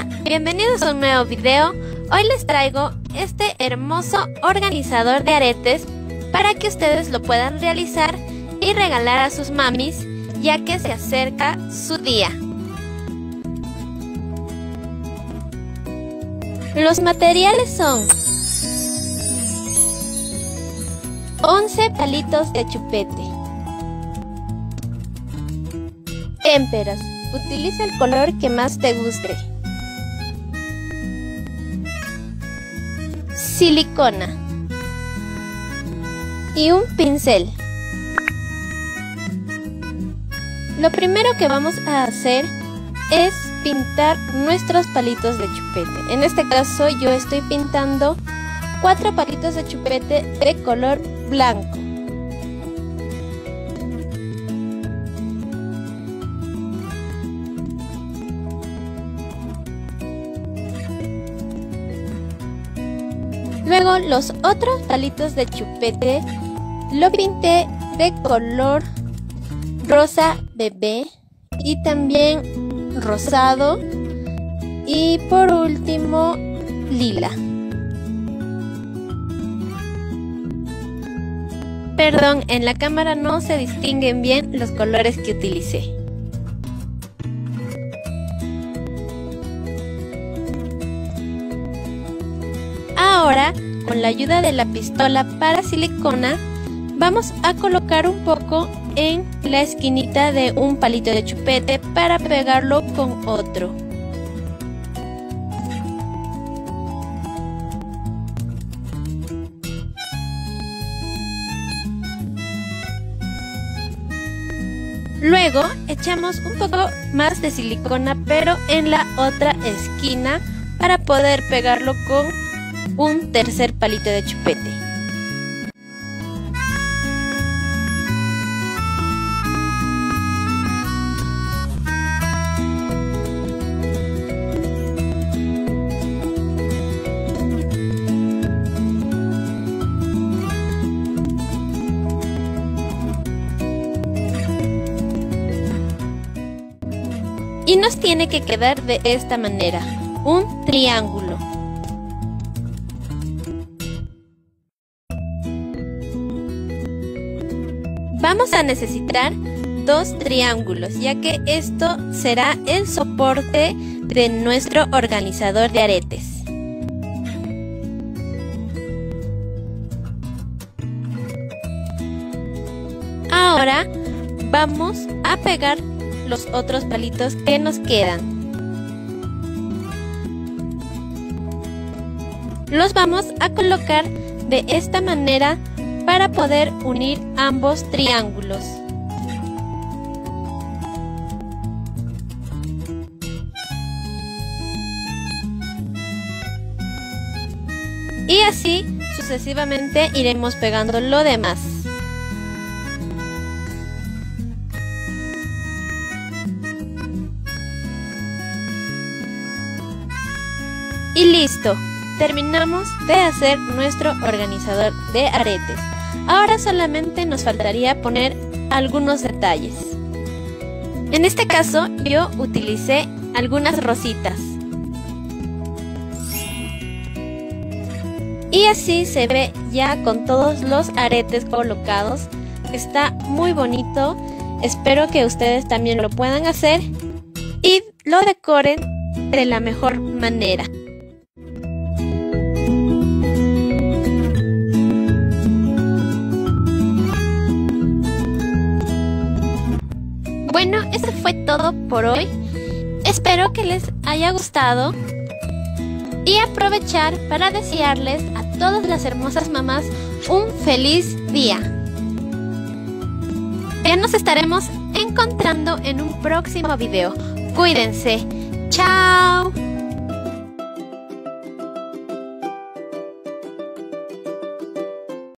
Hola, bienvenidos a un nuevo video. Hoy les traigo este hermoso organizador de aretes para que ustedes lo puedan realizar y regalar a sus mamis, ya que se acerca su día. Los materiales son 11 palitos de chupete. Témperas. Utiliza el color que más te guste. Silicona. Y un pincel. Lo primero que vamos a hacer es pintar nuestros palitos de chupete. En este caso yo estoy pintando 4 palitos de chupete de color blanco. Luego los otros palitos de chupete lo pinté de color rosa bebé y también rosado y por último lila. Perdón, en la cámara no se distinguen bien los colores que utilicé. Ahora, con la ayuda de la pistola para silicona, vamos a colocar un poco en la esquinita de un palito de chupete para pegarlo con otro. Luego echamos un poco más de silicona, pero en la otra esquina, para poder pegarlo con un tercer palito de chupete. Y nos tiene que quedar de esta manera, un triángulo. Vamos a necesitar 2 triángulos, ya que esto será el soporte de nuestro organizador de aretes. Ahora vamos a pegar los otros palitos que nos quedan. Los vamos a colocar de esta manera para poder unir ambos triángulos. Y así sucesivamente iremos pegando lo demás. Y listo, terminamos de hacer nuestro organizador de aretes. Ahora solamente nos faltaría poner algunos detalles. En este caso yo utilicé algunas rositas. Y así se ve ya con todos los aretes colocados. Está muy bonito. Espero que ustedes también lo puedan hacer y lo decoren de la mejor manera. Bueno, eso fue todo por hoy. Espero que les haya gustado y aprovechar para desearles a todas las hermosas mamás un feliz día. Ya nos estaremos encontrando en un próximo video. Cuídense. ¡Chao!